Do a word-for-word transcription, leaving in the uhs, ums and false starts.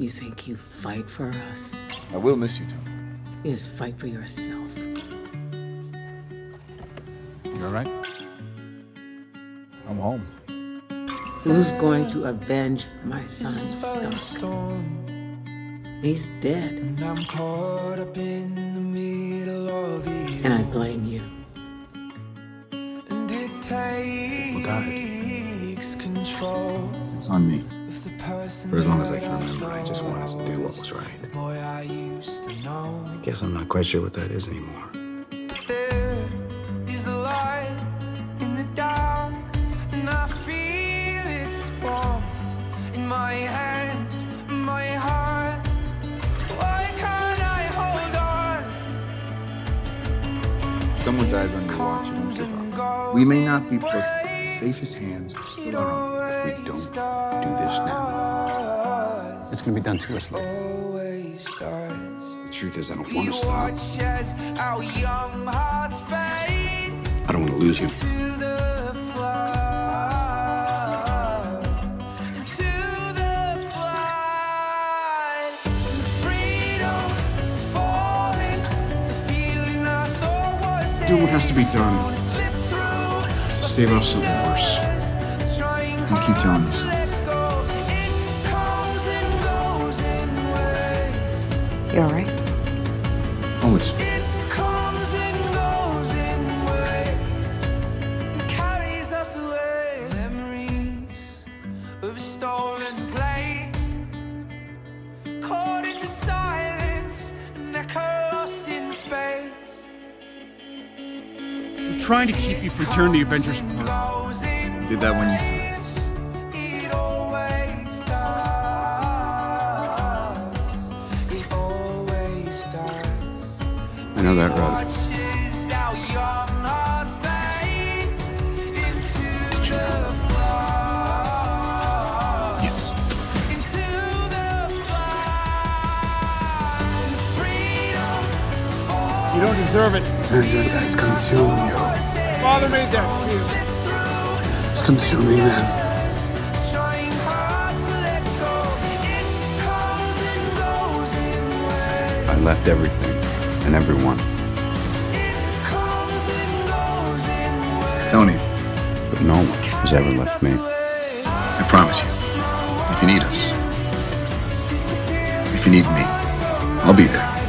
You think you fight for us? I will miss you, Tony. You just fight for yourself. You all right? I'm home. Who's going to avenge my son, Stark? He's dead. And I'm caught up in the middle of you. And I blame you. And it takes control. It's on me. For as long as I can remember, I just wanted to do what was right. Boy, I used to know. I guess I'm not quite sure what that is anymore. But there is a light in the dark, and I feel its warmth in my hands, in my heart. Why can't I hold on? Someone dies on your watch, you don't give up. We may not be perfect. The safest hands are still our own if we don't do this now. It's gonna be done to us slowly. The truth is, I don't want to stop. I don't want to lose you. Do what has to be done to save us something worse. I keep telling myself. You all right? Always. It comes and goes in waves, carries us away. Memories of a stolen place, caught in the silence, an echo lost in space. I'm trying to keep you from turning the Avengers apart. Did that when you said. I know that road. Yes. You don't deserve it. Vengeance has consumed you. Father made that shield. It's consuming them. I left everything. And everyone. Tony, but no one has ever left me. I promise you, if you need us, if you need me, I'll be there.